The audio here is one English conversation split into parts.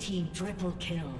team triple kill.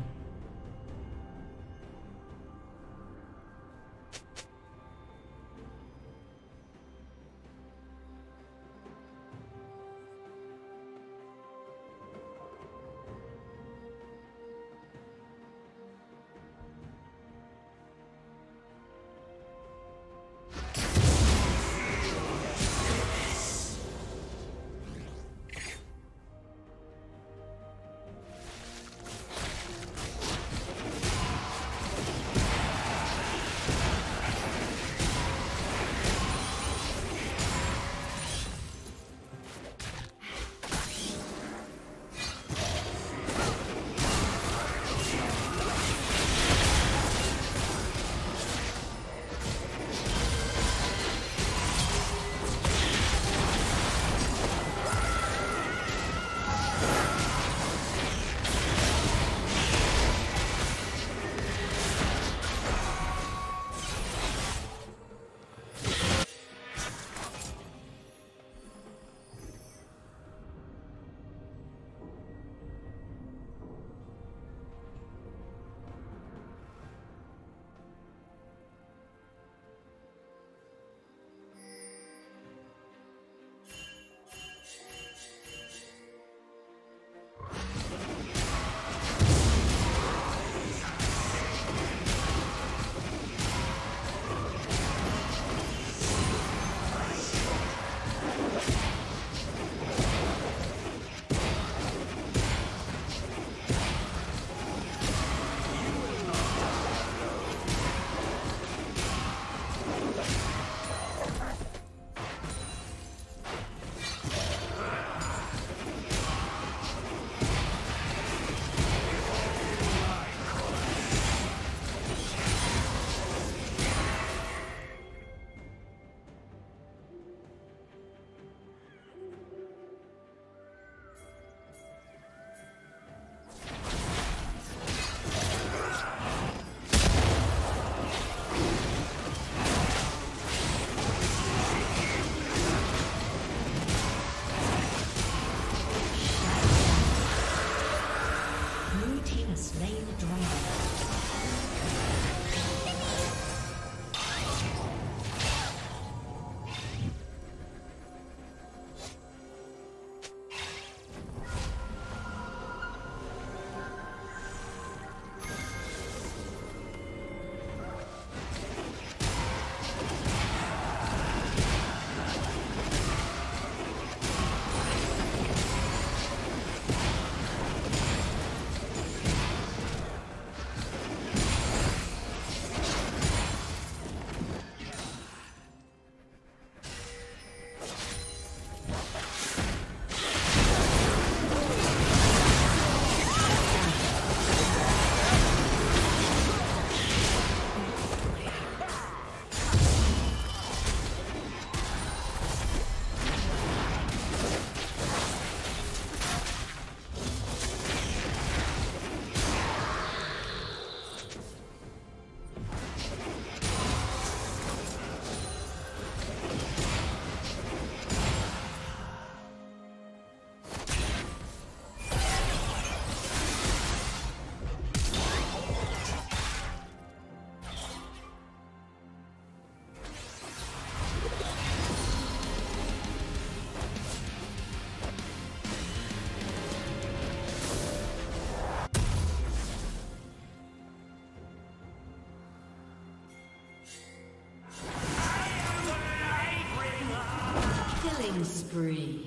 Spree.